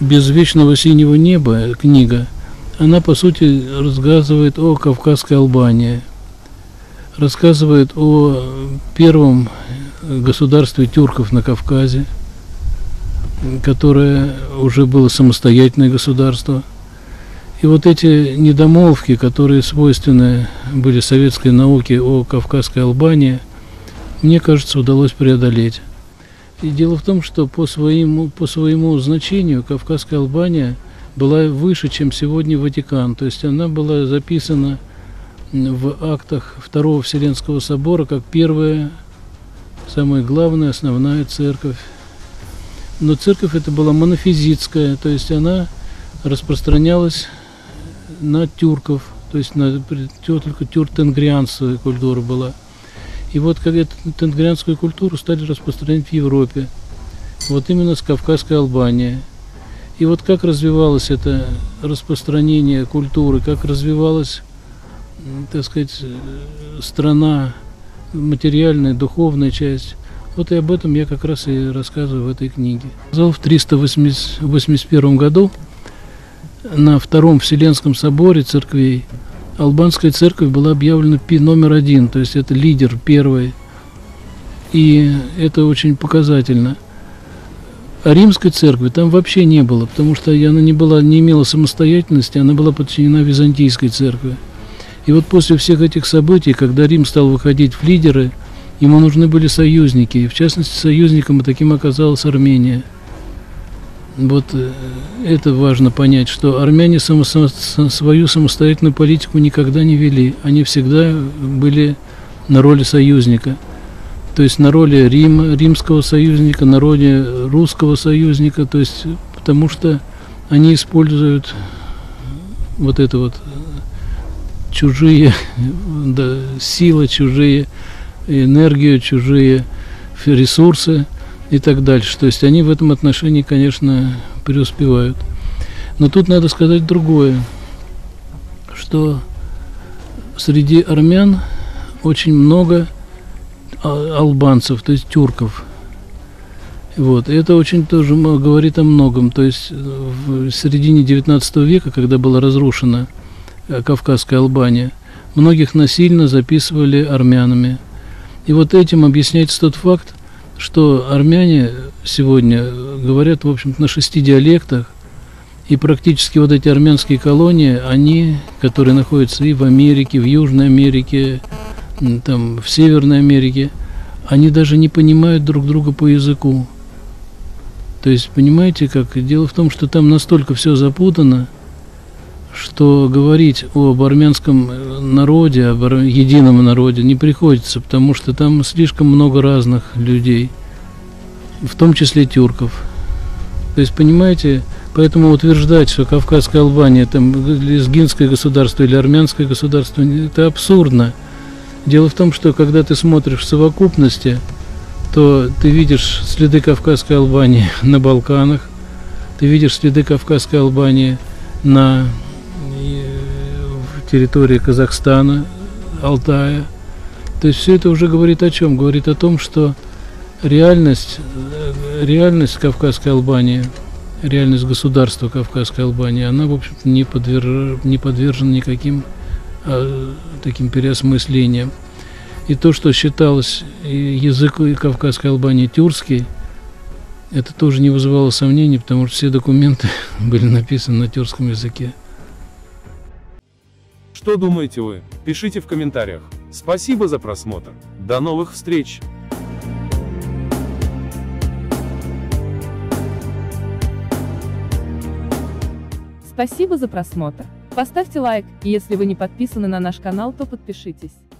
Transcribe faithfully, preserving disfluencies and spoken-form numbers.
«Без вечного синего неба» книга, она по сути рассказывает о Кавказской Албании, рассказывает о первом государстве тюрков на Кавказе, которое уже было самостоятельное государство. И вот эти недомолвки, которые свойственны были советской науке о Кавказской Албании, мне кажется, удалось преодолеть. И дело в том, что по своему, по своему значению Кавказская Албания была выше, чем сегодня Ватикан. То есть она была записана в актах Второго Вселенского Собора как первая, самая главная, основная церковь. Но церковь эта была монофизитская, то есть она распространялась на тюрков, то есть на, только тюрк-тенгрианская культура была. И вот как эту тенгрианскую культуру стали распространять в Европе, вот именно с Кавказской Албании. И вот как развивалось это распространение культуры, как развивалась, так сказать, страна, материальная, духовная часть. Вот и об этом я как раз и рассказываю в этой книге. В триста восемьдесят первом году на Втором Вселенском соборе церквей Албанская церковь была объявлена номер один, то есть это лидер первый. И это очень показательно. А римской церкви там вообще не было, потому что она не, была, не имела самостоятельности, она была подчинена византийской церкви. И вот после всех этих событий, когда Рим стал выходить в лидеры, ему нужны были союзники, и в частности союзником таким оказалась Армения. Вот это важно понять, что армяне само, само, свою самостоятельную политику никогда не вели. Они всегда были на роли союзника. То есть на роли Рима, римского союзника, на роли русского союзника. То есть потому что они используют вот это вот чужие да, силы, чужие энергию, чужие ресурсы и так дальше. То есть они в этом отношении, конечно, преуспевают. Но тут надо сказать другое, что среди армян очень много албанцев, то есть тюрков. Вот. И это очень тоже говорит о многом. То есть в середине девятнадцатого века, когда была разрушена Кавказская Албания, многих насильно записывали армянами. И вот этим объясняется тот факт, что армяне сегодня говорят, в общем-то, на шести диалектах, и практически вот эти армянские колонии, они, которые находятся и в Америке, в Южной Америке, там, в Северной Америке, они даже не понимают друг друга по языку. То есть, понимаете, как? Дело в том, что там настолько все запутано, что говорить об армянском народе, об едином народе не приходится, потому что там слишком много разных людей, в том числе тюрков. То есть, понимаете, поэтому утверждать, что Кавказская Албания, там, лезгинское государство или армянское государство, это абсурдно. Дело в том, что когда ты смотришь в совокупности, то ты видишь следы Кавказской Албании на Балканах, ты видишь следы Кавказской Албании на территории Казахстана, Алтая. То есть все это уже говорит о чем? Говорит о том, что реальность, реальность Кавказской Албании, реальность государства Кавказской Албании, она, в общем-то, не, подвер... не подвержена никаким а, таким переосмыслениям. И то, что считалось язык Кавказской Албании тюркский, это тоже не вызывало сомнений, потому что все документы были написаны на тюркском языке. Что думаете вы? Пишите в комментариях. Спасибо за просмотр. До новых встреч! Спасибо за просмотр. Поставьте лайк, и если вы не подписаны на наш канал, то подпишитесь.